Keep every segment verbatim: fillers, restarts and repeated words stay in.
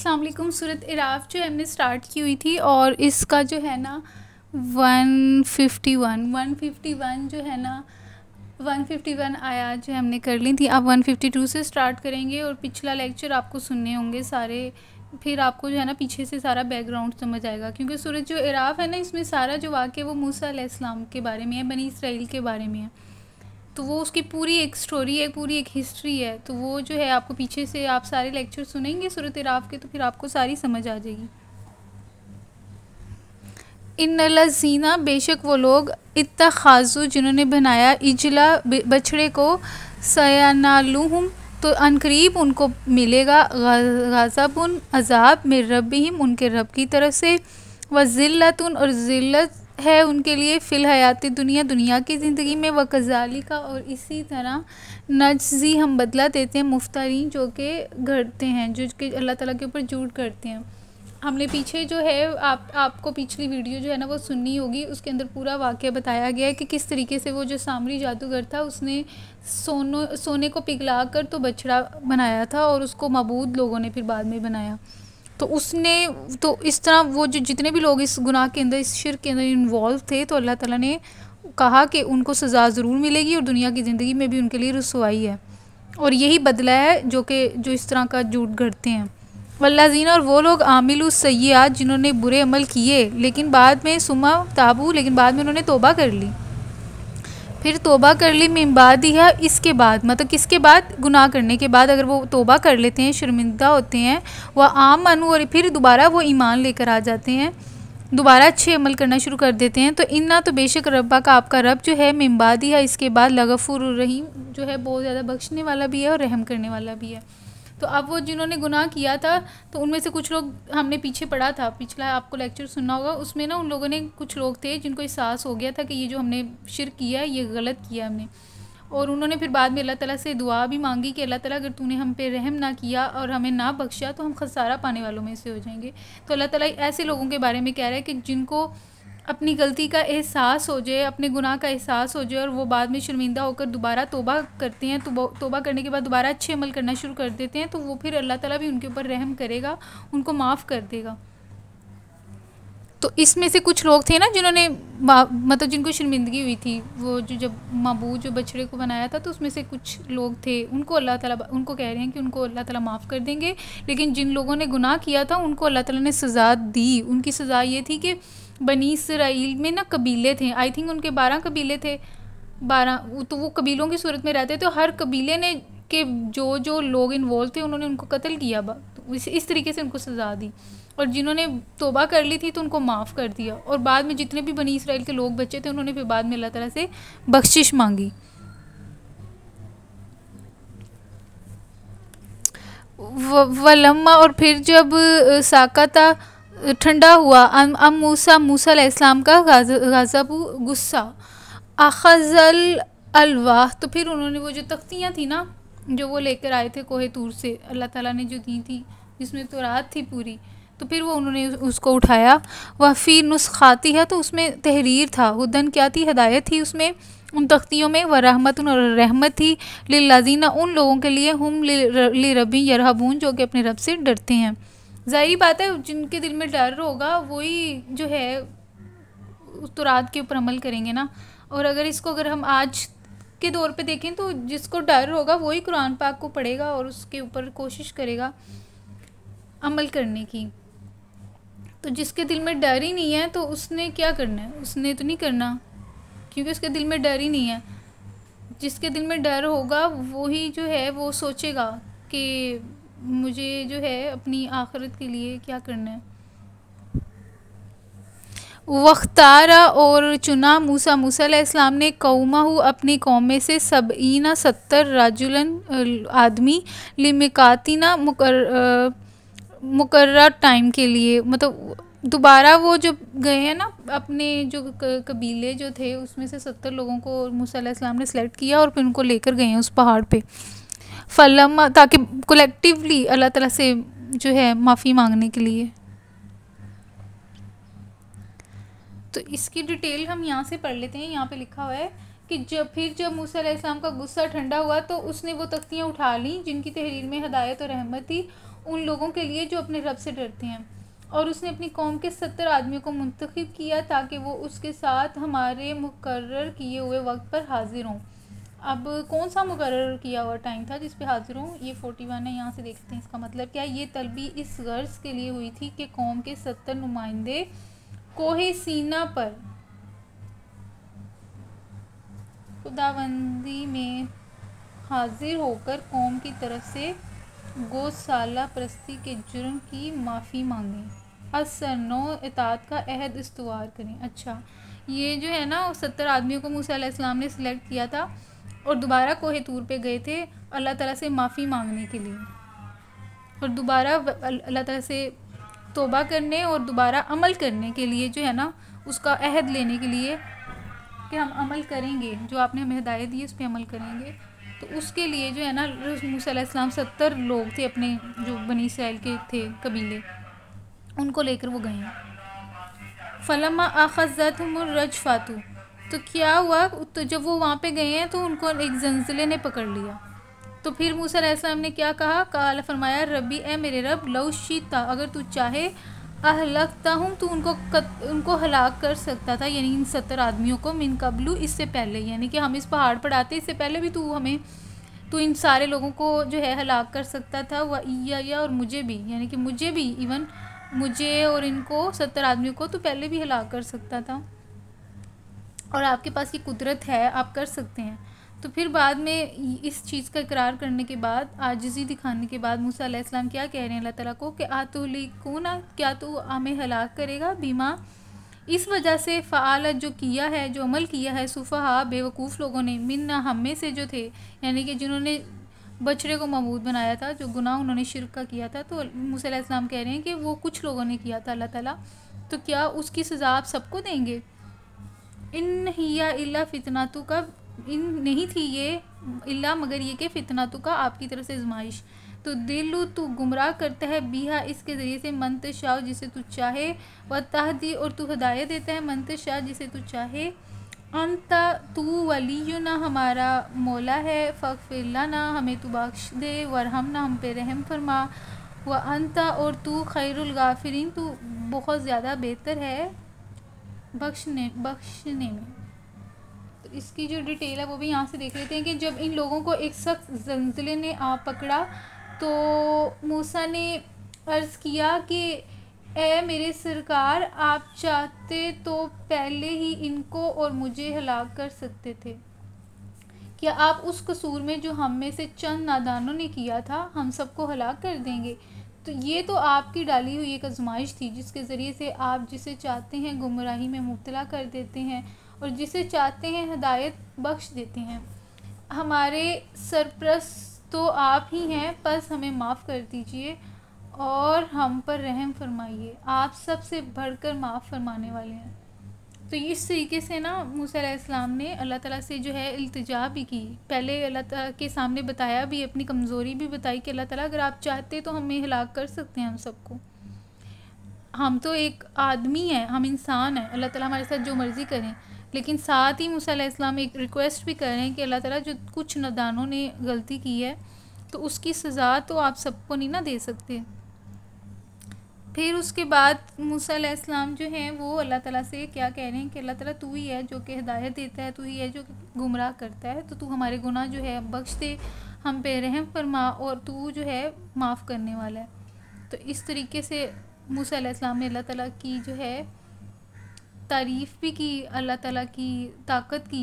अस्सलाम वालेकुम। सूरत इराफ जो हमने स्टार्ट की हुई थी और इसका जो है ना वन फिफ्टी वन जो है ना वन फिफ्टी वन आया जो हमने कर ली थी। आप वन फिफ्टी टू से स्टार्ट करेंगे और पिछला लेक्चर आपको सुनने होंगे सारे, फिर आपको जो है ना पीछे से सारा बैकग्राउंड समझ आएगा, क्योंकि सूरत जो इराफ है ना इसमें सारा जो वाक़या वो मूसा अलैहिस्सलाम के बारे में है, बनी इसराइल के बारे में है। तो वो उसकी पूरी एक स्टोरी है, पूरी एक हिस्ट्री है। तो वो जो है आपको पीछे से, आप सारे लेक्चर सुनेंगे सूरत इराफ के तो फिर आपको सारी समझ आ जाएगी। इन्नल्लज़ीना बेशक वो लोग, इत्तखाज़ू जिन्होंने बनाया, इजला बछड़े को, सयानालूहुम तो अनकरीब उनको मिलेगा, गज़बुन अज़ाब, मिर रब्बिहिम उनके रब की तरफ से, व ज़िल्लतुन और ज़िल्लत है उनके लिए, फ़िल हयात दुनिया दुनिया की ज़िंदगी में, व कज़ालिका और इसी तरह नज्ज़ी हम बदला देते हैं मुफ्तारीन जो के गढ़ते हैं, जो कि अल्लाह ताला के ऊपर झूठ गढ़ते हैं। हमने पीछे जो है आप आपको पिछली वीडियो जो है ना वो सुननी होगी, उसके अंदर पूरा वाक़या बताया गया है कि किस तरीके से वो जो सामरी जादूगर था उसने सोनो सोने को पिघला कर तो बछड़ा बनाया था और उसको मबूद लोगों ने फिर बाद में बनाया। तो उसने तो इस तरह वो जो जितने भी लोग इस गुनाह के अंदर, इस शिर्क के अंदर इन्वॉल्व थे, तो अल्लाह ताला ने कहा कि उनको सज़ा ज़रूर मिलेगी और दुनिया की ज़िंदगी में भी उनके लिए रसवाई है, और यही बदला है जो कि जो इस तरह का झूठ गढ़ते हैं। वल्लाजीना और वो लोग, आमिलू सय्यात जिन्होंने बुरे अमल किए, लेकिन बाद में सुमा ताबू लेकिन बाद में उन्होंने तोबा कर ली, फिर तोबा कर ली मिम्बादिया इसके बाद, मतलब किसके बाद, गुनाह करने के बाद अगर वो तोबा कर लेते हैं, शर्मिंदा होते हैं, वह आम मानू और फिर दोबारा वो ईमान लेकर आ जाते हैं, दोबारा अच्छे अमल करना शुरू कर देते हैं। तो इन्ना तो बेशक रब्बा का आपका रब जो है, मिम्बादिया इसके बाद, लगफूर रहीम जो है बहुत ज़्यादा बख्शने वाला भी है और रहम करने वाला भी है। तो अब वो जिन्होंने गुनाह किया था तो उनमें से कुछ लोग, हमने पीछे पढ़ा था, पिछला आपको लेक्चर सुनना होगा, उसमें ना उन लोगों ने, कुछ लोग थे जिनको एहसास हो गया था कि ये जो हमने शिर्क किया है ये गलत किया हमने, और उन्होंने फिर बाद में अल्लाह ताला से दुआ भी मांगी कि अल्लाह ताला अगर तूने हम पे रहम ना किया और हमें ना बख्शा तो हम खसारा पाने वालों में से हो जाएंगे। तो अल्लाह ताला ऐसे लोगों के बारे में कह रहा है कि जिनको अपनी गलती का एहसास हो जाए, अपने गुनाह का एहसास हो जाए, और वो बाद में शर्मिंदा होकर दोबारा तोबा करते हैं, तो तोबा करने के बाद दोबारा अच्छे अमल करना शुरू कर देते हैं, तो वो फिर अल्लाह ताला भी उनके ऊपर रहम करेगा, उनको माफ़ कर देगा। तो इसमें से कुछ लोग थे ना जिन्होंने, मतलब जिनको शर्मिंदगी हुई थी, वो जो जब मबूद जो बछड़े को बनाया था, तो उसमें से कुछ लोग थे उनको अल्लाह ताला, उनको कह रहे हैं कि उनको अल्लाह ताला माफ़ कर देंगे, लेकिन जिन लोगों ने गुनाह किया था उनको अल्लाह ताला ने सज़ा दी। उनकी सज़ा ये थी कि बनी इसराइल में ना कबीले थे, आई थिंक उनके बारह कबीले थे, बारह तो वो कबीलों की सूरत में रहते थे, तो हर कबीले ने के जो जो लोग इन्वॉल्व थे उन्होंने उनको कत्ल किया, तो इस, इस तरीके से उनको सज़ा दी। और जिन्होंने तोबा कर ली थी तो उनको माफ़ कर दिया, और बाद में जितने भी बनी इसराइल के लोग बचे थे उन्होंने फिर बाद में अल्लाह ताला से बख्शिश मांगी। वलम्मा और फिर जब साकाता ठंडा हुआ, अम मूसा मूसा अलैहिस्सलाम का गज़बु गुस्सा, अखज़ल अलवाह तो फिर उन्होंने वो जो तख्तियाँ थी ना जो वो लेकर आए थे कोहे तूर से, अल्लाह ताला ने जो दी थी जिसमें तौरात थी पूरी, तो फिर वो उन्होंने उसको उठाया। वह फिर नुस्खाती है तो उसमें तहरीर था, हुदन क्या थी, हदायत थी उसमें, उन तख्तियों में, व रहमतुन और रहमत थी, लिल्लाज़ीना उन लोगों के लिए, हम लिरब्बिहिम यरहबून जो कि अपने रब से डरते हैं। ज़ाहिरी बात है जिनके दिल में डर होगा वही जो है तौरात के ऊपर अमल करेंगे ना, और अगर इसको अगर हम आज के दौर पे देखें तो जिसको डर होगा वही कुरान पाक को पढ़ेगा और उसके ऊपर कोशिश करेगा अमल करने की। तो जिसके दिल में डर ही नहीं है तो उसने क्या करना है, उसने तो नहीं करना, क्योंकि उसके दिल में डर ही नहीं है। जिसके दिल में डर होगा वही जो है वो सोचेगा कि मुझे जो है अपनी आखिरत के लिए क्या करना है। वख्तारा और चुना मूसा मूसा अलैहिस्सलाम ने कौमहू अपनी कौम में से, सबईना सत्तर रजुलन आदमी, लिमिकातिना मुकर मुकर्रर टाइम के लिए, मतलब दोबारा वो जो गए हैं ना अपने जो कबीले जो थे उसमें से सत्तर लोगों को मूसा अलैहिस्सलाम ने सेलेक्ट किया और फिर उनको लेकर गए हैं उस पहाड़ पे फलम, ताकि कलेक्टिवली अल्लाह ताला से जो है माफ़ी मांगने के लिए। तो इसकी डिटेल हम यहाँ से पढ़ लेते हैं। यहाँ पे लिखा हुआ है कि जब फिर जब मूसा अलैहिस्सलाम का गुस्सा ठंडा हुआ तो उसने वो तख्तियाँ उठा लीं जिनकी तहरीर में हदायत और रहमत थी उन लोगों के लिए जो अपने रब से डरते हैं, और उसने अपनी कौम के सत्तर आदमियों को मुंतखब किया ताकि वो उसके साथ हमारे मुकर्रर किए हुए वक्त पर हाजिर हों। अब कौन सा मुकर्रर किया हुआ टाइम था जिस पे हाजिर हों, ये फोर्टी वन है। यहाँ से देखते हैं इसका मतलब क्या है। ये तलबी इस गर्ज के लिए हुई थी कि कौम के सत्तर नुमाइंदे कोहे सीना पर खुदाबंदी में हाजिर होकर कौम की तरफ से गौशाला परस्ती के जुर्म की माफ़ी मांगें, असर नौ इताअत का अहद इस्तवार करें। अच्छा, ये जो है ना सत्तर आदमियों को मूसा अलैहिस्सलाम ने सिलेक्ट किया था और दोबारा कोहे तूर पे गए थे अल्लाह ताला से माफ़ी मांगने के लिए और दोबारा अल्लाह ताला से तौबा करने और दोबारा अमल करने के लिए, जो है ना उसका अहद लेने के लिए कि हम अमल करेंगे, जो आपने हमें हिदायत दी उस पर अमल करेंगे। तो उसके लिए जो है ना मूसा अलैहिस्सलाम सत्तर लोग थे अपने जो बनी इसराइल के थे कबीले, उनको लेकर वो गए। फलमा आखज़तहुमुर रजफ़ातु, तो क्या हुआ, तो जब वो वहाँ पे गए हैं तो उनको एक जंजिले ने पकड़ लिया। तो फिर मूसा अलैहिस्सलाम ने क्या कहा, काला फरमाया रब्बी ए मेरे रब लौ शीता, अगर तू चाहे अहलकता हूँ तो उनको कत, उनको हलाक कर सकता था, यानी इन सत्तर आदमियों को मिन कबलू, इससे पहले, यानी कि हम इस पहाड़ पर आते इससे पहले भी तू हमें तू इन सारे लोगों को जो है हलाक कर सकता था। व या और मुझे भी, यानी कि मुझे भी, इवन मुझे और इनको सत्तर आदमियों को तो पहले भी हलाक कर सकता था और आपके पास ये कुदरत है, आप कर सकते हैं। तो फिर बाद में इस चीज़ का इकरार करने के बाद, आजिज़ी दिखाने के बाद मूसा अलैहिस्सलाम क्या कह रहे हैं अल्लाह ताला को कि आतुलिकुना, क्या तू हमें हलाक करेगा, बीमा इस वजह से, फ़ाल जो किया है, जो अमल किया है, सुफहा बेवकूफ़ लोगों ने, मिन्ना हम में से जो थे, यानी कि जिन्होंने बछड़े को मबूद बनाया था, जो गुनाह उन्होंने शिरक का किया था। तो मूसा अलैहिस्सलाम कह रहे हैं कि वो कुछ लोगों ने किया था अल्लाह ताला, तो क्या उसकी सज़ा आप सबको देंगे। इन हिया इल्ला फितनातु का, इन नहीं थी ये इल्ला मगर ये कि फितनातु का आपकी तरफ से आजमाइश, तो दिलू तू गुमराह करता है, बीहा इसके ज़रिए से, मंतशाह जिसे तू चाहे, व तहदी और तू हदायत देता है, मंतशाह जिसे तू चाहे, अंता तू वलीयुना हमारा मौला है, फ़क़्फ़िरलना हमें तू बख्श दे, वरहमना हम पे रहम फरमा, व अंता और तू खैरुल गाफिरीन, तू बहुत ज़्यादा बेहतर है बख्शने बख्शने में। तो इसकी जो डिटेल है वो भी यहाँ से देख लेते हैं कि जब इन लोगों को एक सख्त जंजिले ने आ पकड़ा तो मूसा ने अर्ज़ किया कि ए मेरे सरकार, आप चाहते तो पहले ही इनको और मुझे हलाक कर सकते थे, क्या आप उस कसूर में जो हम में से चंद नादानों ने किया था हम सबको हलाक कर देंगे। तो ये तो आपकी डाली हुई एक आजमाइश थी जिसके ज़रिए से आप जिसे चाहते हैं गुमराही में मुब्तला कर देते हैं और जिसे चाहते हैं हदायत बख्श देते हैं। हमारे सरप्रस्त तो आप ही हैं, बस हमें माफ़ कर दीजिए और हम पर रहम फरमाइए, आप सबसे बढ़कर माफ़ फरमाने वाले हैं। तो इस तरीके से ना मूसा अलैहिस्सलाम ने अल्लाह ताला से जो है इल्तिजा भी की, पहले अल्लाह ताला के सामने बताया भी, अपनी कमज़ोरी भी बताई कि अल्लाह ताला अगर आप चाहते तो हमें हलाक कर सकते हैं हम सबको, हम तो एक आदमी हैं, हम इंसान हैं, अल्लाह ताला हमारे साथ जो मर्ज़ी करें। लेकिन साथ ही मूसा अलैहिस्सलाम एक रिक्वेस्ट भी कर रहे हैं कि अल्लाह ताला जो कुछ नादानों ने गलती की है तो उसकी सज़ा तो आप सबको नहीं ना दे सकते। फिर उसके बाद मूसा अलैहिस्सलाम जो हैं वो अल्लाह ताला से क्या कह रहे हैं कि अल्लाह ताला तू ही है जो कि हिदायत देता है, तू ही है जो गुमराह करता है, तो तू हमारे गुनाह जो है बख्श दे, हम पे रहम फरमा और तू जो है माफ़ करने वाला है। तो इस तरीके से मूसा अलैहिस्सलाम ने अल्लाह ताला की जो है तारीफ़ भी की, अल्लाह ताला की ताकत की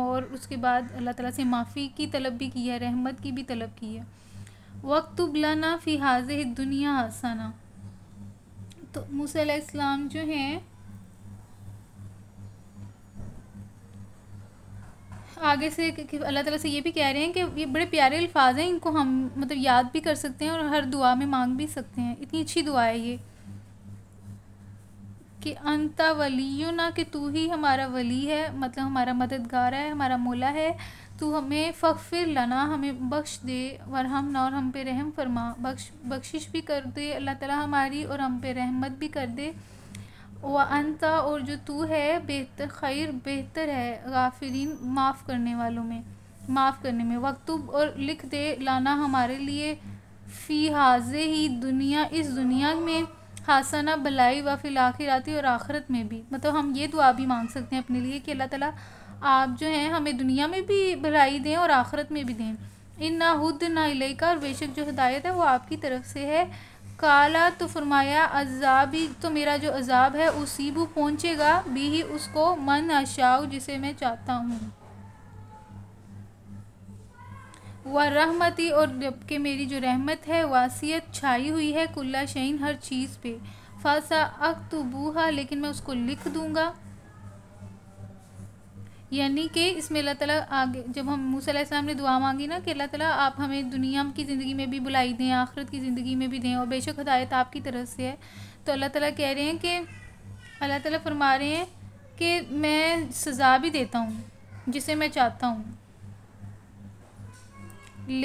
और उसके बाद अल्लाह ताला से माफ़ी की तलब भी की है, रहमत की भी तलब की है। वक्तुब लना फ़ी हाज़िहि दुनिया हसना, तो मूसा अलैहिस्सलाम जो हैं आगे से अल्लाह ताला से ये भी कह रहे हैं कि ये बड़े प्यारे अल्फाज हैं, इनको हम मतलब याद भी कर सकते हैं और हर दुआ में मांग भी सकते हैं, इतनी अच्छी दुआ है ये कि अंता वलीयुना, कि तू ही हमारा वली है, मतलब हमारा मददगार है, हमारा मौला है, तू हमें फ़क़्फ़िर लना, हमें बख्श दे, वरहमना और हम पे रहम फरमा, बख्श बख्शिश भी कर दे अल्लाह ताला हमारी और हम पे रहमत भी कर दे व अंता, और जो तू है, बेहतर खैर बेहतर है गाफिरीन माफ़ करने वालों में, माफ़ करने में। वक्तुब, और लिख दे लाना हमारे लिए फ़ी हाजे ही दुनिया, इस दुनिया में हासना भलाई व फिल आखिराती, और आखिरत में भी। मतलब हम ये दुआ भी मांग सकते हैं अपने लिए कि अल्लाह ताला आप जो हैं हमें दुनिया में भी भलाई दें और आखिरत में भी दें। इन्ना हुद ना इलैका, और बेशक जो हिदायत है वो आपकी तरफ से है। काला, तो फरमाया अजाबी, तो मेरा जो अजाब है उसीबू पहुँचेगा, भी ही उसको मन अशाऊ जिसे मैं चाहता हूँ। व रहमती, और जबकि मेरी जो रहमत है वासियत छाई हुई है कुल्ला शैन हर चीज़ पे। फासा अक्तुबूहा, लेकिन मैं उसको लिख दूँगा। यानी कि इसमें अल्लाह ताला आगे जब हम मूसा अलैहिस्सलाम ने दुआ मांगी ना कि अल्लाह ताला आप हमें दुनिया की ज़िंदगी में भी भलाई दें, आखिरत की ज़िंदगी में भी दें, और बेशक हिदायत आपकी तरफ से है। तो अल्लाह ताला कह रहे हैं कि अल्लाह ताला फरमा रहे हैं कि मैं सज़ा भी देता हूँ जिसे मैं चाहता हूँ,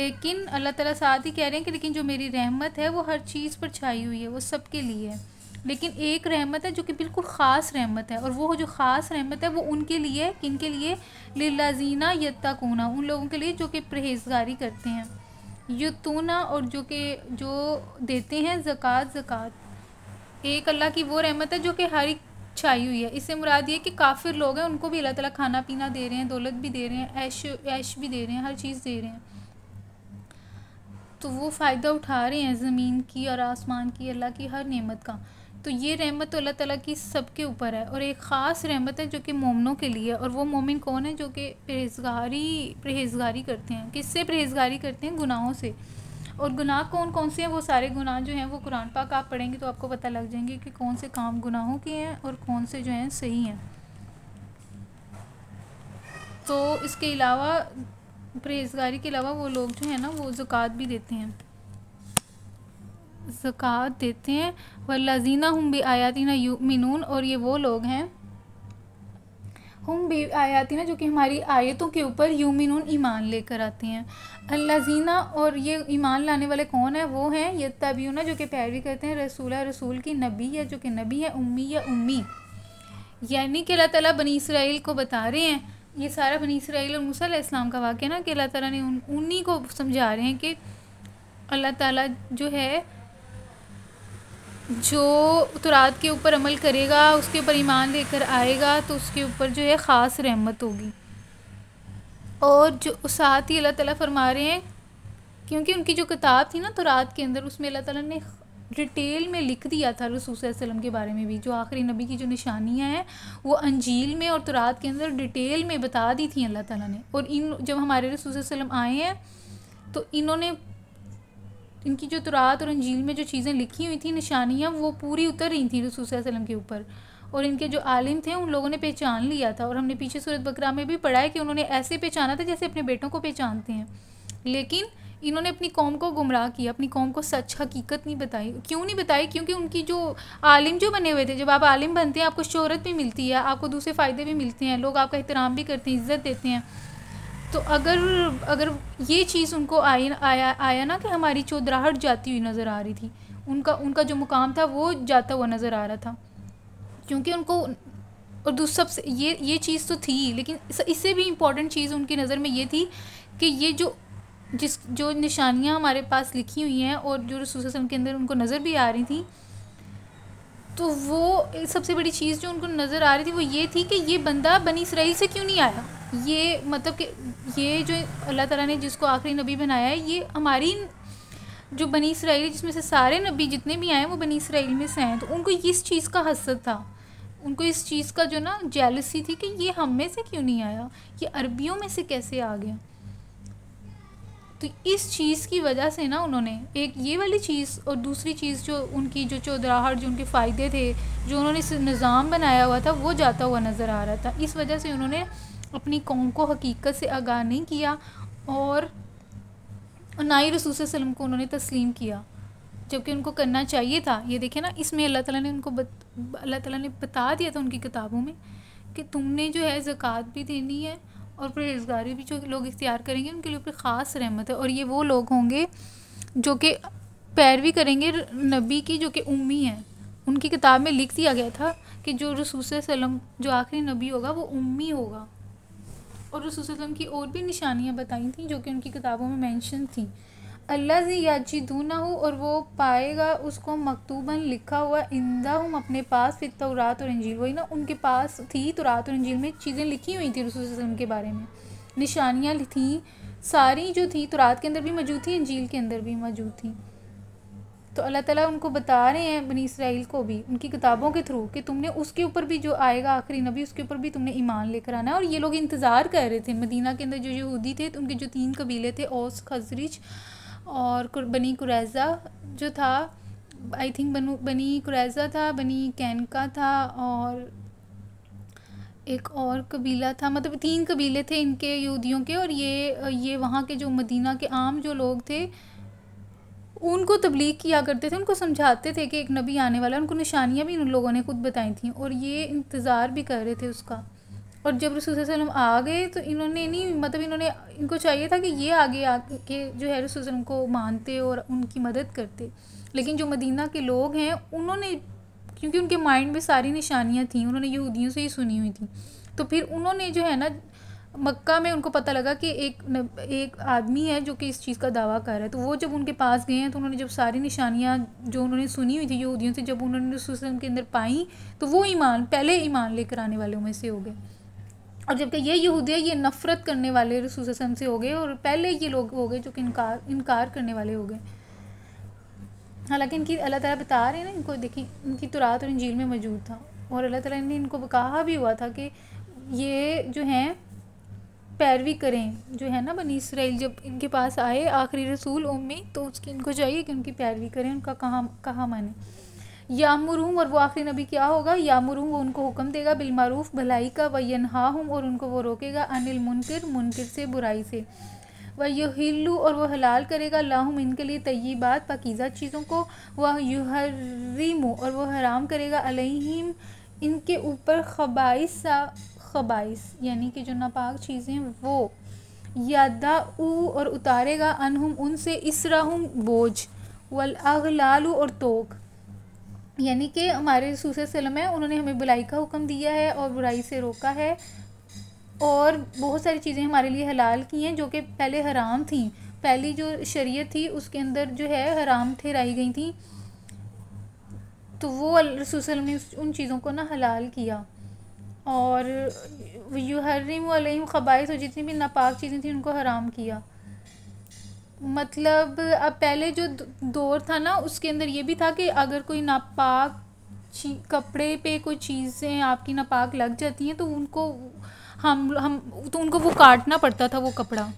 लेकिन अल्लाह ताला साथ ही कह रहे हैं कि लेकिन जो मेरी रहमत है वो हर चीज़ पर छाई हुई है, वो सब के लिए है। लेकिन एक रहमत है जो कि बिल्कुल ख़ास रहमत है, और वो जो ख़ास रहमत है वो उनके लिए, किन के लिए, लिल्लाजीना यत्ताकूना, उन लोगों के लिए जो कि परहेजगारी करते हैं। युतूना, और जो कि जो देते हैं ज़कात, ज़कात। एक अल्लाह की वो रहमत है जो कि हर एक छाई हुई है। इससे मुराद ये कि काफिर लोग हैं उनको भी अल्लाह ताला खाना पीना दे रहे हैं, दौलत भी दे रहे हैं, ऐश ऐश भी दे रहे हैं, हर चीज़ दे रहे हैं। तो वो फ़ायदा उठा रहे हैं ज़मीन की और आसमान की, अल्लाह की हर नेमत का। तो ये रहमत तो अल्लाह ताला की सबके ऊपर है, और एक ख़ास रहमत है जो कि मोमिनों के लिए। और वो मोमिन कौन है? जो कि परहेजगारी परहेजगारी करते हैं। किससे परहेजगारी करते हैं? गुनाहों से। और गुनाह कौन कौन से हैं? वो सारे गुनाह जो हैं वो कुरान पाक आप पढ़ेंगे तो आपको पता लग जाएंगे कि कौन से काम गुनाहों के हैं और कौन से जो हैं सही हैं। तो इसके अलावा परहेजगारी के अलावा वो लोग जो है ना वो ज़कात भी देते हैं, ज़कात देते हैं। वल्लाजीना हुम बि आयातिना युमिनून, और ये वो लोग हैं हुम बि आयातिना जो कि हमारी आयतों के ऊपर युमिनून ईमान लेकर आते हैं। अल्लाजीना, और ये ईमान लाने वाले कौन है? वो हैं यत्ताबियूना जो कि पैरवी करते हैं रसूला, रसूल की, नबी या जो कि नबी है, उम्मी या उम्मी। यानी कि अल्लाह ताला बनी इसराइल को बता रहे हैं, ये सारा बनी इसराइल और मूसा अलैहिस्सलाम का वाक़या ना, कि अल्लाह ताला ने उन उन्हीं को समझा रहे हैं कि अल्लाह ताला जो है जो तौरात के ऊपर अमल करेगा, उसके ऊपर ईमान लेकर आएगा, तो उसके ऊपर जो है ख़ास रहमत होगी। और जो साथ ही अल्लाह ताला फरमा रहे हैं, क्योंकि उनकी जो किताब थी ना तौरात के अंदर, उसमें अल्लाह ताला ने डिटेल में लिख दिया था रसूल सल्लम के बारे में भी, जो आखिरी नबी की जो निशानियां हैं वो अंजील में और तौरात के अंदर डिटेल में बता दी थी अल्लाह ताला ने। और इन जब हमारे रसूल सल्लम आए हैं तो इन्होंने इनकी जो तौरात और अंजील में जो चीज़ें लिखी हुई थी, निशानियां, वो पूरी उतर रही थी रसूल सल्लम के ऊपर। और इनके जो आलिम थे उन लोगों ने पहचान लिया था, और हमने पीछे सूरत बकरा में भी पढ़ा है कि उन्होंने ऐसे पहचाना था जैसे अपने बेटों को पहचानते हैं। लेकिन इन्होंने अपनी कौम को गुमराह किया, अपनी कौम को सच हकीकत नहीं बताई। क्यों नहीं बताई? क्योंकि उनकी जो आलिम जो बने हुए थे, जब आप आलिम बनते हैं आपको शोहरत भी मिलती है, आपको दूसरे फ़ायदे भी मिलते हैं, लोग आपका एहतराम भी करते हैं, इज़्ज़त देते हैं। तो अगर अगर ये चीज़ उनको आई आया आया ना कि हमारी चौधराहट जाती हुई नज़र आ रही थी, उनका उनका जो मुकाम था वो जाता हुआ नज़र आ रहा था, क्योंकि उनको और दूसरा सबसे ये ये चीज़ तो थी, लेकिन इससे भी इम्पॉर्टेंट चीज़ उनकी नज़र में ये थी कि ये जो जिस जो निशानियाँ हमारे पास लिखी हुई हैं और जो रसूल सल्लम के अंदर उनको नज़र भी आ रही थी, तो वो सबसे बड़ी चीज़ जो उनको नज़र आ रही थी वो ये थी कि ये बंदा बनी इसराइल से क्यों नहीं आया। ये मतलब कि ये जो अल्लाह ताला ने जिसको आखिरी नबी बनाया है, ये हमारी जो बनी इसराइल, जिसमें से सारे नबी जितने भी आए हैं वो बनी इसराइल में से हैं। तो उनको इस चीज़ का हसद था, उनको इस चीज़ का जो ना जेलसी थी कि ये हम में से क्यों नहीं आया, ये अरबियों में से कैसे आ गया। तो इस चीज़ की वजह से ना उन्होंने एक ये वाली चीज़, और दूसरी चीज़ जो उनकी जो चौधराहट, जो उनके फ़ायदे थे, जो उन्होंने निज़ाम बनाया हुआ था वो जाता हुआ नज़र आ रहा था। इस वजह से उन्होंने अपनी कौम को हकीकत से आगाह नहीं किया, और ना ही रसूल सल्लम को उन्होंने तस्लीम किया, जबकि उनको करना चाहिए था। ये देखें ना, इसमें अल्लाह ताला ने उनको अल्लाह ताला ने बता दिया था उनकी किताबों में कि तुमने जो है ज़कात भी देनी है और परहेजगारी भी जो लोग इख्तियार करेंगे उनके लिए ऊपर ख़ास रहमत है। और ये वो लोग होंगे जो कि पैरवी करेंगे नबी की, जो कि उम्मी है, उनकी किताब में लिख दिया गया था कि जो रसूल सल्लम जो आखिरी नबी होगा वो उम्मी होगा। और रसूल सल्लम की और भी निशानियाँ बताई थी जो कि उनकी किताबों में मेंशन थी। अल्लाह जी याजिदूना हो, और वो पाएगा उसको मकतूबन लिखा हुआ, इंदा हम अपने पास, फिर तौरात और अंजील। वही ना, उनके पास थी तौरात और अंजील में चीज़ें लिखी हुई थी रसूल सल्लम के बारे में, निशानियाँ थी सारी जो थी, तौरात के अंदर भी मौजूद थी, अंजील के अंदर भी मौजूद थी। तो अल्लाह ताला उनको बता रहे हैं, बनी इसराइल को भी उनकी किताबों के थ्रू, कि तुमने उसके ऊपर भी जो आएगा आखिरी नबी उसके ऊपर भी तुमने ईमान लेकर आना है। और ये लोग इंतज़ार कर रहे थे। मदीना के अंदर जो यहूदी थे, उनके जो तीन कबीले थे, औस, खजरिज और बनी कुरैजा जो था, आई थिंक बनु बनी कुरैजा था, बनी कैनका था और एक और कबीला था, मतलब तीन कबीले थे इनके यहूदियों के। और ये ये वहाँ के जो मदीना के आम जो लोग थे उनको तबलीग किया करते थे, उनको समझाते थे कि एक नबी आने वाला है। उनको निशानियाँ भी उन लोगों ने खुद बताई थी और ये इंतज़ार भी कर रहे थे उसका। और जब रसूल सल्लम आ गए तो इन्होंने नहीं, मतलब इन्होंने इनको चाहिए था कि ये आगे आके जो है रसूल सल्लम को मानते और उनकी मदद करते। लेकिन जो मदीना के लोग हैं उन्होंने, क्योंकि उनके माइंड में सारी निशानियाँ थी, उन्होंने यहूदियों से ही सुनी हुई थी, तो फिर उन्होंने जो है ना मक्का में उनको पता लगा कि एक एक आदमी है जो कि इस चीज़ का दावा कर रहा है। तो वो जब उनके पास गए हैं तो उन्होंने जब सारी निशानियाँ जो उन्होंने सुनी हुई थी यहूदियों से, जब उन्होंने रसूल सल्लम के अंदर पाई तो वो ईमान पहले ईमान लेकर आने वालों में से हो गए। और जबकि ये यहूदिया ये नफ़रत करने वाले रसूल सल्लम से हो गए और पहले ये लोग हो गए जो कि इनकार इनकार करने वाले हो गए। हालांकि इनकी अल्लाह ताला बता रहे हैं ना, इनको देखिए इनकी तौरात और अंजील में मौजूद था। और अल्लाह ताला ने इनको कहा भी हुआ था कि ये जो हैं पैरवी करें, जो है ना बनी इसराइल जब इनके पास आए आखिरी रसूल उम्मी, तो उसकी इनको चाहिए कि उनकी पैरवी करें, उनका कहा कहा माने। यामुरूम, और वो आखिरी नबी क्या होगा, यामुरूम वो उनको हुक्म देगा बिलमारूफ भलाई का, व यन्हाहुम और उनको वो रोकेगा अनिल मुनकर मुनकर से बुराई से, वह युहिल्लू और वह हलाल करेगा लाहुम इनके लिए तय्यबात पाकीज़ा चीज़ों को, वह युहर्रिमु और वह हराम करेगा अलैहिम इनके ऊपर खबाइस खबाइस यानी कि जो नापाक चीज़ें, वो यादा ऊ और उतारेगा अनहुम उनसे इसराहुम बोझ, वल अगलालू और तोक। यानी कि हमारे रसूल सल्लम है, उन्होंने हमें भलाई का हुक्म दिया है और बुराई से रोका है और बहुत सारी चीज़ें हमारे लिए हलाल की हैं जो कि पहले हराम थी। पहली जो शरीयत थी उसके अंदर जो है हराम ठहराई गई थी, तो वो रसूल सल्लम ने उन चीज़ों को ना हलाल किया। और युहर्रिमु अलैहिम खबाइस और जितनी भी नापाक चीज़ें थी उनको हराम किया। मतलब अब पहले जो दौर था ना उसके अंदर ये भी था कि अगर कोई नापाक कपड़े पे कोई चीज़ें आपकी नापाक लग जाती हैं तो उनको हम हम तो उनको वो काटना पड़ता था वो कपड़ा,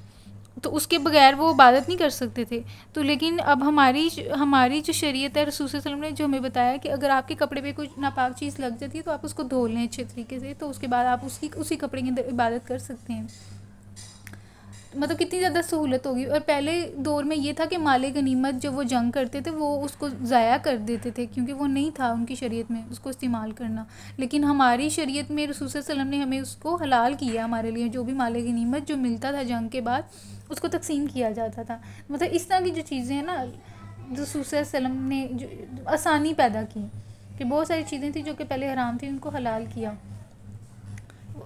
तो उसके बगैर वो इबादत नहीं कर सकते थे। तो लेकिन अब हमारी हमारी जो शरीयत है, रसूल सल्लल्लाहु अलैहि वसल्लम ने जो हमें बताया कि अगर आपके कपड़े पे कोई नापाक चीज़ लग जाती है तो आप उसको धो लें अच्छे तरीके से, तो उसके बाद आप उसकी उसी कपड़े के अंदर इबादत कर सकते हैं। मतलब कितनी ज़्यादा सहूलत होगी। और पहले दौर में ये था कि माले गनीमत जब वो जंग करते थे वो उसको ज़ाया कर देते थे क्योंकि वो नहीं था उनकी शरीयत में उसको इस्तेमाल करना। लेकिन हमारी शरीयत में रसूल सल्लम ने हमें उसको हलाल किया। हमारे लिए जो भी माले गनीमत जो मिलता था जंग के बाद उसको तकसीम किया जाता था। मतलब इस तरह की जो चीज़ें हैं ना, रसूल सल्लम ने जो आसानी पैदा की कि बहुत सारी चीज़ें थी जो कि पहले हराम थी उनको हलाल किया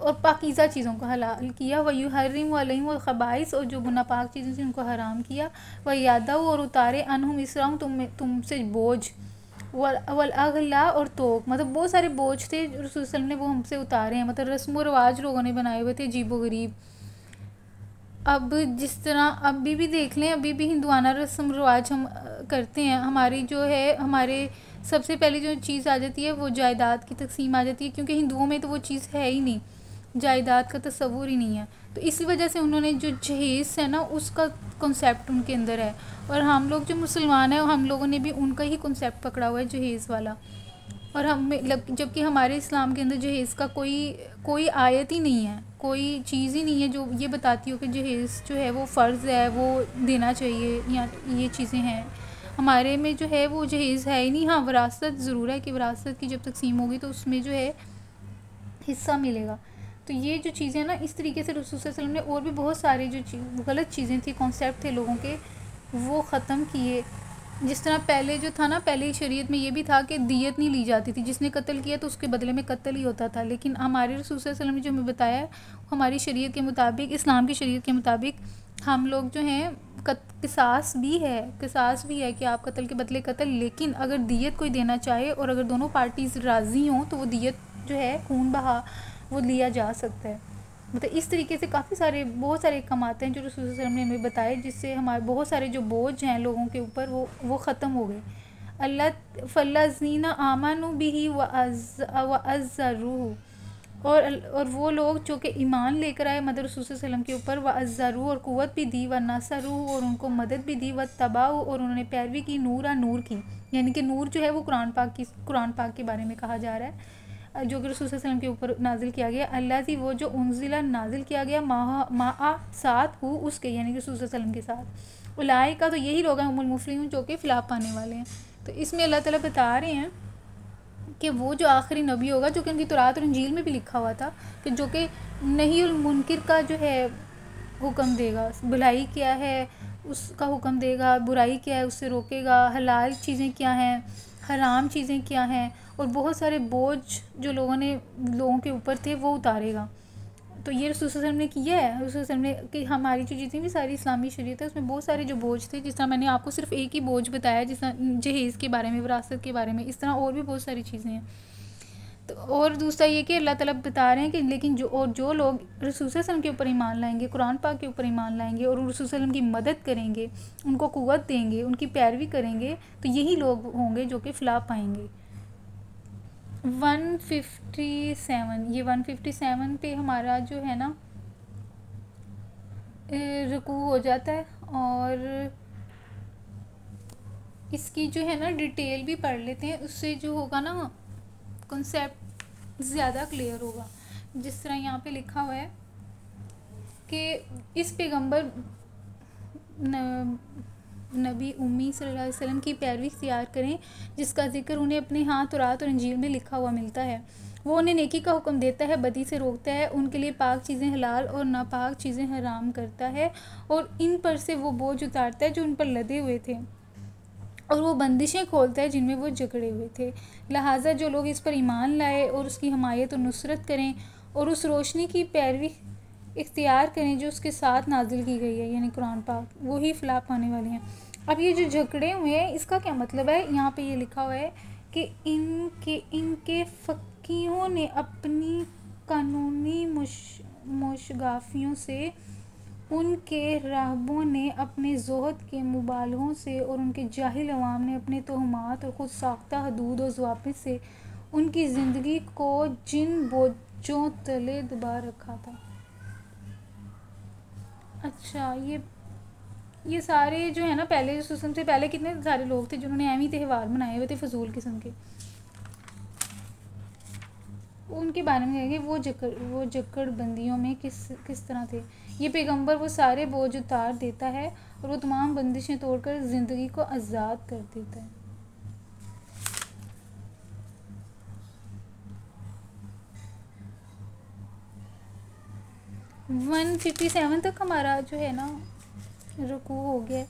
और पाकीज़ा चीज़ों को हलाल किया। व युहर्रिमु अलैहिम खबाइस और जो नापाक चीज़ें थी उनको हराम किया। व यादव और उतारे अनहुम इसराहुम तुम तुमसे बोझ, वल अगला और तोक। मतलब बहुत सारे बोझ थे रसूल सल्लल्लाहु अलैहि वसल्लम ने वो हमसे उतारे हैं। मतलब रस्म व रवाज लोगों ने बनाए हुए थे अजीबो गरीब। अब जिस तरह अभी भी देख लें, अभी भी हिंदुआना रस्म रवाज हम करते हैं। हमारी जो है हमारे सबसे पहले जो चीज़ आ जाती है वो जायदाद की तकसीम आ जाती है क्योंकि हिंदुओं में तो वो चीज़ है ही नहीं, जायदाद का तस्वुर ही नहीं है। तो इसी वजह से उन्होंने जो जहेज़ है ना उसका कॉन्सेप्ट उनके अंदर है। और हम लोग जो मुसलमान हैं हम लोगों ने भी उनका ही कॉन्सेप्ट पकड़ा हुआ है जहेज़ वाला। और हम जबकि हमारे इस्लाम के अंदर जहेज़ का कोई कोई आयत ही नहीं है, कोई चीज़ ही नहीं है जो ये बताती हो कि जहेज़ जो है वो फ़र्ज़ है, वो देना चाहिए या ये चीज़ें हैं। हमारे में जो है वो जहेज़ है ही नहीं। हाँ, विरासत ज़रूर है कि विरासत की जब तकसीम होगी तो उसमें जो है हिस्सा मिलेगा। तो ये जो चीज़ें हैं ना, इस तरीके से रसूल सल्लल्लाहु अलैहि वसल्लम ने और भी बहुत सारे जो चीज़ गलत चीज़ें थी, कॉन्सेप्ट थे लोगों के, वो ख़त्म किए। जिस तरह पहले जो था ना, पहले शरीयत में ये भी था कि दियत नहीं ली जाती थी, जिसने कत्ल किया तो उसके बदले में कत्ल ही होता था। लेकिन हमारे रसूल सल्लल्लाहु अलैहि वसल्लम ने जो हमें बताया, हमारी शरीयत के मुताबिक, इस्लाम की शरीयत के मुताबिक हम लोग जो हैं किसास भी है, किसास भी है कि आप कत्ल के बदले कत्ल। लेकिन अगर दियत कोई देना चाहे और अगर दोनों पार्टीज़ राज़ी हों तो वो दियत जो है खून बहा वो लिया जा सकता है। मतलब इस तरीके से काफ़ी सारे बहुत सारे काम आते हैं जो रसूल सल्लल्लाहु अलैहि वसल्लम ने हमें बताए, जिससे हमारे बहुत सारे जो बोझ हैं लोगों के ऊपर वो वो ख़त्म हो गए। अल्लाह फल्लज़ीना आमनू बिही व अज़रूह, और और वो लोग जो कि ईमान लेकर आए मदद रसूल सल्लल्लाहु अलैहि वसल्लम के ऊपर, व अज़रूह और क़ुव्वत भी दी, व नसरूह और उनको मदद भी दी, व तबाऊ और उन्होंने पैरवी की, नूरा नूर की, यानी कि नूर जो है वो कुरान पाक की, कुरान पाक के बारे में कहा जा रहा है जो कि रसूल सल्लल्लाहु अलैहि वसल्लम के ऊपर नाजिल किया गया। अल्लाह जी वो जो उनजिला नाजिल किया गया माह मा साथ हु उसके, यानी कि रसूल सल्लल्लाहु अलैहि वसल्लम के साथ। उलाए का तो यही लोग हैं उमुल मुफलिहून जो कि फ़लाह पाने वाले हैं। तो इसमें अल्लाह ताला बता रहे हैं कि वो जो आखिरी नबी होगा, जो कि उनकी तौरात और अंजील में भी लिखा हुआ था कि जो कि नहीउल मुनकर का जो है हुक्म देगा, भलाई क्या है उसका हुक्म देगा, बुराई क्या है उससे रोकेगा, हलाल चीज़ें क्या हैं, हराम चीज़ें क्या हैं, और बहुत सारे बोझ जो लोगों ने लोगों के ऊपर थे वो उतारेगा। तो ये रसूल सल्लल्लाहु अलैहि वसल्लम ने किया है। रसूल सल्लल्लाहु अलैहि वसल्लम ने कि हमारी जो जितनी भी सारी इस्लामी शरीयत है उसमें बहुत सारे जो बोझ थे, जिस तरह मैंने आपको सिर्फ एक ही बोझ बताया, जिस तरह जहेज़ के बारे में, विरासत के बारे में, इस तरह और भी बहुत सारी चीज़ें हैं। तो और दूसरा ये कि अल्लाह ताला बता रहे हैं कि लेकिन जो और जो लोग रसूल सल्लल्लाहु अलैहि वसल्लम के ऊपर ईमान लाएंगे, कुरान पाक के ऊपर ईमान लाएंगे और रसूल सल्लल्लाहु अलैहि वसल्लम की मदद करेंगे, उनको कुव्वत देंगे, उनकी पैरवी करेंगे, तो यही लोग होंगे जो कि फलाह पाएंगे। वन फिफ्टी सेवन, ये वन फिफ्टी सेवन पे हमारा जो है ना रुकू हो जाता है, और इसकी जो है ना डिटेल भी पढ़ लेते हैं, उससे जो होगा ना कॉन्सेप्ट ज़्यादा क्लियर होगा। जिस तरह यहाँ पे लिखा हुआ है कि इस पैगंबर नबी उम्मी सल्लल्लाहु अलैहि वसल्लम की पैरवी इख्तियार करें जिसका जिक्र उन्हें अपने हाथ तौरात और अंजील में लिखा हुआ मिलता है। वो उन्हें नेकी का हुक्म देता है, बदी से रोकता है, उनके लिए पाक चीज़ें हलाल और नापाक चीज़ें हराम करता है, और इन पर से वो बोझ उतारता है जो उन पर लदे हुए थे, और वो बंदिशें खोलता है जिनमें वो जकड़े हुए थे। लिहाजा जो लोग इस पर ईमान लाए और उसकी हमायत और नुसरत करें और उस रोशनी की पैरवी इख्तियार करें जो उसके साथ नाजिल की गई है, यानी कुरान पाक, वही फलाह पाने वाले हैं। अब ये जो झगड़े हुए हैं इसका क्या मतलब है? यहाँ पे ये लिखा हुआ है कि इनके इनके फ़क़ीहों ने अपनी कानूनी मुशगाफियों से, उनके राहबों ने अपने जोहद के मुबालहों से, और उनके जाहिल अवाम ने अपने तोहमात और ख़ुद साख्ता हदूद और जवाबित से उनकी ज़िंदगी को जिन बोझों तले दबा रखा था। अच्छा, ये ये सारे जो है ना पहले सिस्टम से पहले कितने सारे लोग थे जिन्होंने ऐमी त्यौहार मनाए हुए थे फजूल किस्म के, उनके बारे में कहेंगे वो जकड़ वो जकड़ बंदियों में किस किस तरह थे। ये पैगंबर वो सारे बोझ उतार देता है और वो तमाम बंदिशें तोड़कर ज़िंदगी को आज़ाद कर देता है। वन फिफ्टी सेवन तक हमारा जो है ना रुकू हो गया।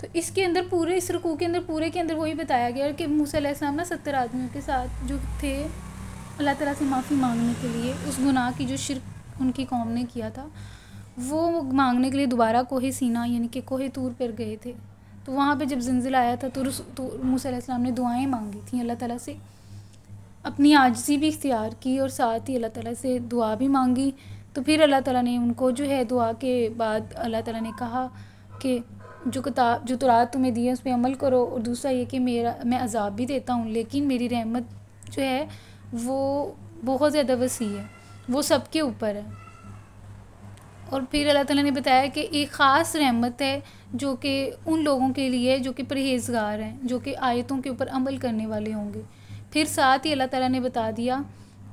तो इसके अंदर पूरे इस रुकू के अंदर पूरे के अंदर वही बताया गया कि मूसा अलैहिस्सलाम ना सत्तर आदमियों के साथ जो थे अल्लाह ताला से माफ़ी मांगने के लिए, उस गुनाह की जो शिर्क उनकी कौम ने किया था वो मांगने के लिए दोबारा कोहे सीना यानी कि कोहे तूर पर गए थे। तो वहाँ पे जब ज़िलज़ला आया था तो, तो मूसा अलैहिस्सलाम ने दुआएँ मांगी थी अल्लाह ताला से, अपनी आजिज़ी भी इख्तियार की और साथ ही अल्लाह ताला से दुआ भी मांगी। तो फिर अल्लाह ताला ने उनको जो है दुआ के बाद अल्लाह ताला ने कहा कि जो किताब जो तौरात तुम्हें दी है उस पर अमल करो, और दूसरा ये कि मेरा मैं अजाब भी देता हूँ लेकिन मेरी रहमत जो है वो बहुत ज़्यादा वसी है, वो सब के ऊपर है। और फिर अल्लाह ताला ने बताया कि एक ख़ास रहमत है जो कि उन लोगों के लिए जो कि परहेजगार हैं, जो कि आयतों के ऊपर अमल करने वाले होंगे। फिर साथ ही अल्लाह ताला ने बता दिया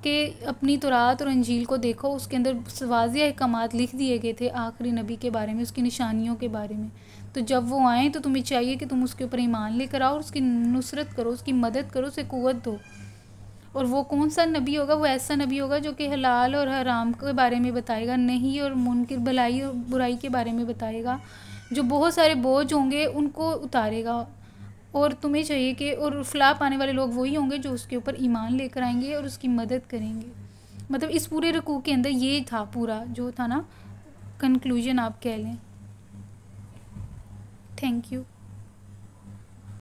कि अपनी तौरात और अंजील को देखो, उसके अंदर वाज़ेह अहकामात लिख दिए गए थे आखिरी नबी के बारे में, उसकी निशानियों के बारे में। तो जब वो आएँ तो तुम्हें चाहिए कि तुम उसके ऊपर ईमान लेकर आओ और उसकी नुसरत करो, उसकी मदद करो, उसे कुव्वत दो। और वो कौन सा नबी होगा? वो ऐसा नबी होगा जो कि हलाल और हराम के बारे में बताएगा, नहीं और मुनकर, भलाई और बुराई के बारे में बताएगा, जो बहुत सारे बोझ होंगे उनको उतारेगा, और तुम्हें चाहिए कि और फलाह पाने वाले लोग वही होंगे जो उसके ऊपर ईमान लेकर आएंगे और उसकी मदद करेंगे। मतलब इस पूरे रुकू के अंदर ये था पूरा जो था ना कंक्लूजन आप कह लें। Thank you.